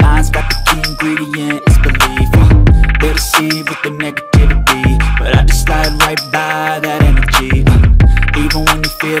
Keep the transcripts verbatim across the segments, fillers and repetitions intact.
mind's got the key ingredient, it's belief. uh, They deceive with the negativity, but I just slide right by that energy. uh, Even when you feel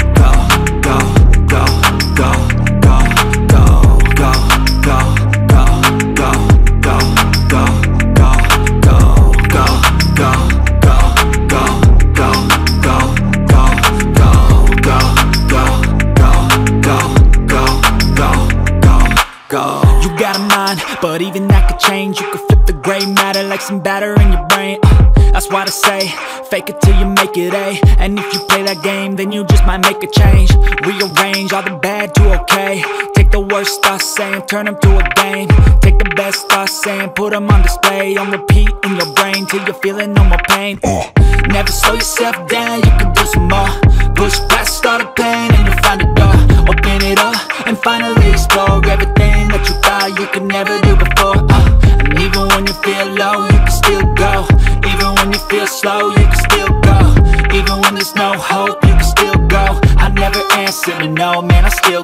go, go, go, go, go, go, go, go, go, go, go, go, go, go, go, go, go, go, go, go, go, go, go, go, go, go. Got a mind, but even that could change. You could flip the gray matter like some batter in your brain. uh, That's why they say, fake it till you make it, A. And if you play that game, then you just might make a change. Rearrange all the bad to okay. Take the worst thoughts saying, turn them to a game. Take the best thoughts saying, put them on display. On repeat in your brain, till you're feeling no more pain. uh. Never slow yourself down, you can do some more. Push past all the pain and you'll find a door. Open it up and finally explore everything that you thought you could never do before. uh, And even when you feel low, you can still go. Even when you feel slow, you can still go. Even when there's no hope, you can still go. I never answer to no, man, I still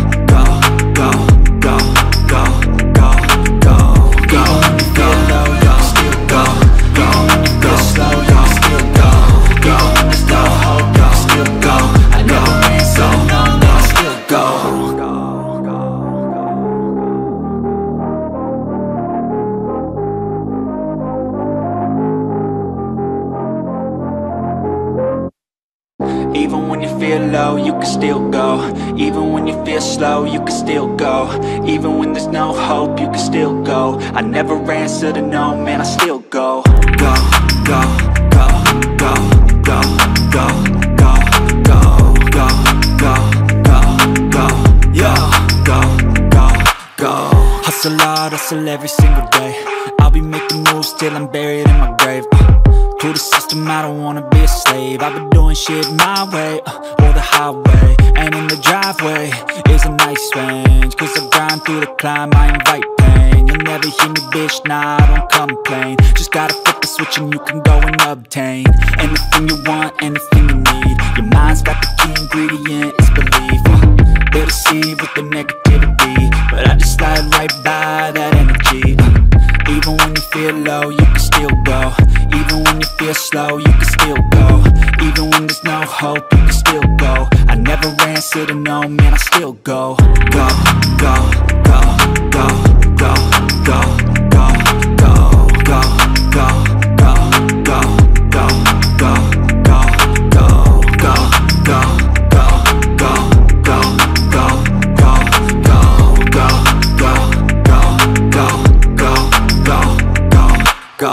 go, go, go, go, go, go, go, go, go, go. Even when you feel low, you can still go. Even when you feel slow, you can still go. Go. Even when you feel low, you can still go. Even when you feel slow, you can still go. Even when there's no hope, you can still go. I never answer to no, man, I still go. Go, go, go, go, go, go, go, go, go, go, go, go, yo, go, go, go. Hustle hard, hustle every single day. I'll be making moves till I'm buried in my grave. To the system, I don't wanna be a slave. I've been doing shit my way, uh, or the highway. And in the driveway is a nice range. Cause I grind through the climb, I invite pain. You'll never hear me, bitch, nah, I don't complain. Just gotta flip the switch and you can go and obtain anything you want, anything you need. Your mind's got the key ingredient, it's belief. uh, They deceive with the negativity, but I just slide right by that energy. uh, Even when you feel low, you can still go. Even when you feel slow, you can still go. Even when there's no hope, you can still go. I never answer to no, man, I still go. Go, go, go, go, go, go, go, go, go, go, go, go, go, go, go, go, go, go, go, go, go, go, go, go, go, go, go, go.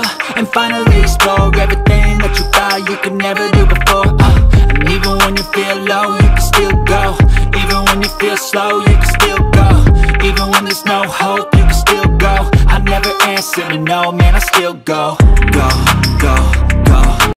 and finally explore everything that you thought you could never do before.